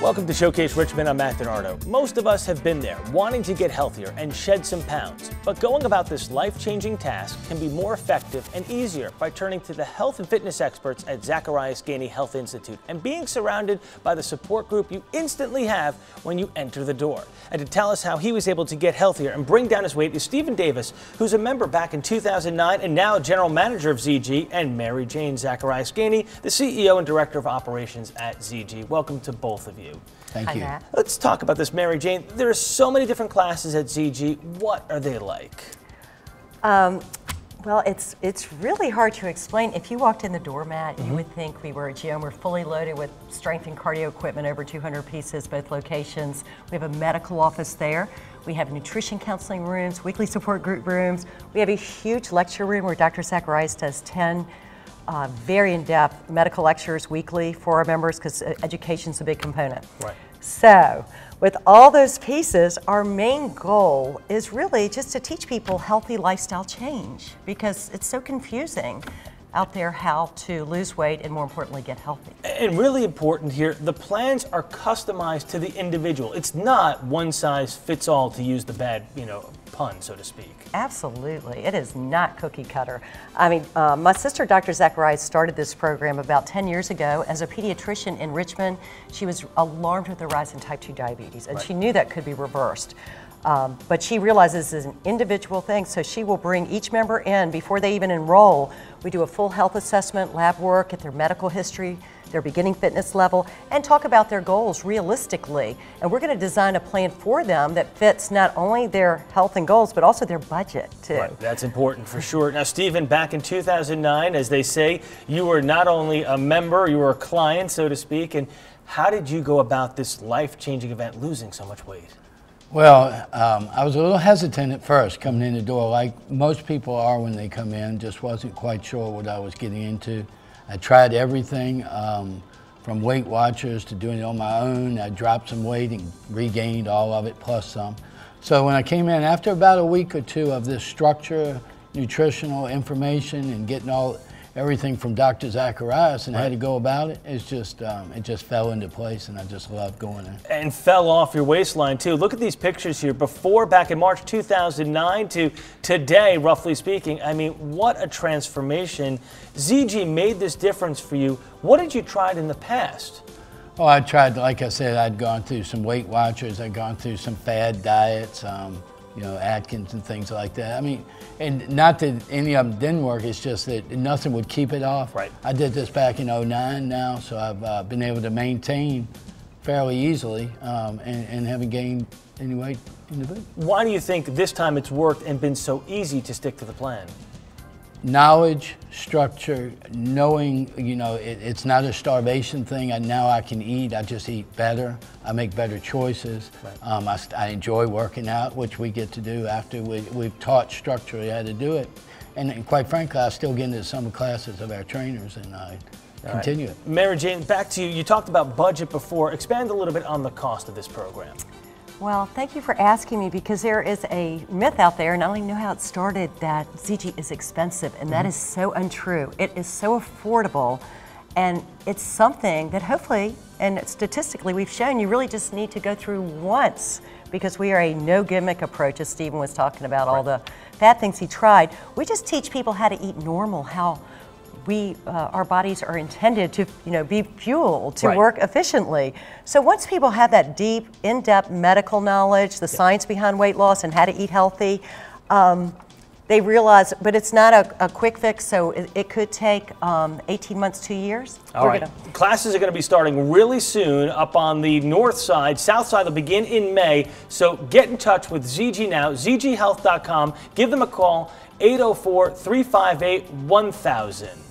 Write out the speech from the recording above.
Welcome to Showcase Richmond. I'm Matt DiNardo. Most of us have been there, wanting to get healthier and shed some pounds. But going about this life-changing task can be more effective and easier by turning to the health and fitness experts at Zacharias Ganey Health Institute and being surrounded by the support group you instantly have when you enter the door. And to tell us how he was able to get healthier and bring down his weight is Stephen Davis, who's a member back in 2009 and now general manager of ZG, and Mary Jane Zacharias Ganey, the CEO and director of operations at ZG. Welcome to both of you. Thank you. Matt. Let's talk about this, Mary Jane. There are so many different classes at ZG. What are they like? Well, it's really hard to explain. If you walked in the door, Matt, you would think we were a gym. We're fully loaded with strength and cardio equipment, over 200 pieces, both locations. We have a medical office there. We have nutrition counseling rooms, weekly support group rooms. We have a huge lecture room where Dr. Zacharias does 10 very in-depth medical lectures weekly for our members, because education's a big component. Right. So, with all those pieces, our main goal is really just to teach people healthy lifestyle change, because it's so confusing out there how to lose weight and, more importantly, get healthy. And really important here, the plans are customized to the individual. It's not one size fits all, to use the bad, pun, so to speak. Absolutely. It is not cookie cutter. I mean, my sister, Dr. Zacharias, started this program about 10 years ago as a pediatrician in Richmond. She was alarmed with the rise in type 2 diabetes, and she knew that could be reversed. But she realizes it's an individual thing, so she will bring each member in before they even enroll. We do a full health assessment, lab work, at their medical history, their beginning fitness level, and talk about their goals realistically. And we're going to design a plan for them that fits not only their health and goals, but also their budget, too. Right. That's important for sure. Now, Stephen, back in 2009, as they say, you were not only a member, you were a client, so to speak. And how did you go about this life-changing event, losing so much weight? Well, I was a little hesitant at first coming in the door, like most people are when they come in. Just wasn't quite sure what I was getting into. I tried everything from Weight Watchers to doing it on my own. I dropped some weight and regained all of it plus some. So when I came in, after about a week or two of this structure, nutritional information, and getting everything from Dr. Zacharias and how to go about it, it's just, it just fell into place, and I just loved going there. And fell off your waistline, too. Look at these pictures here. Before, back in March 2009 to today, roughly speaking, I mean, what a transformation. ZG made this difference for you. What did you try in the past? Oh, I tried, like I said, I'd gone through some Weight Watchers. I'd gone through some fad diets. Atkins and things like that. I mean, and not that any of them didn't work, it's just that nothing would keep it off. Right. I did this back in 2009 now, so I've been able to maintain fairly easily and haven't gained any weight in the boot. Why do you think this time it's worked and been so easy to stick to the plan? Knowledge, structure, knowing, it's not a starvation thing. Now I can eat, I just eat better. I make better choices. Right. I enjoy working out, which we get to do after we've taught structurally how to do it. And quite frankly, I still get into some classes of our trainers, and I continue it. Mary Jane, back to you. You talked about budget before. Expand a little bit on the cost of this program. Well, thank you for asking me, because there is a myth out there, and I don't even know how it started, that ZG is expensive, and that is so untrue. It is so affordable, and it's something that hopefully, and statistically we've shown, you really just need to go through once, because we are a no gimmick approach, as Stephen was talking about, all the bad things he tried. We just teach people how to eat normal, how our bodies are intended to, be fueled to work efficiently. So once people have that deep, in-depth medical knowledge, the science behind weight loss and how to eat healthy, they realize, but it's not a quick fix, so it could take 18 months, 2 years. All Classes are going to be starting really soon up on the north side. South side will begin in May, so get in touch with ZG now, ZGHealth.com. Give them a call, 804-358-1000.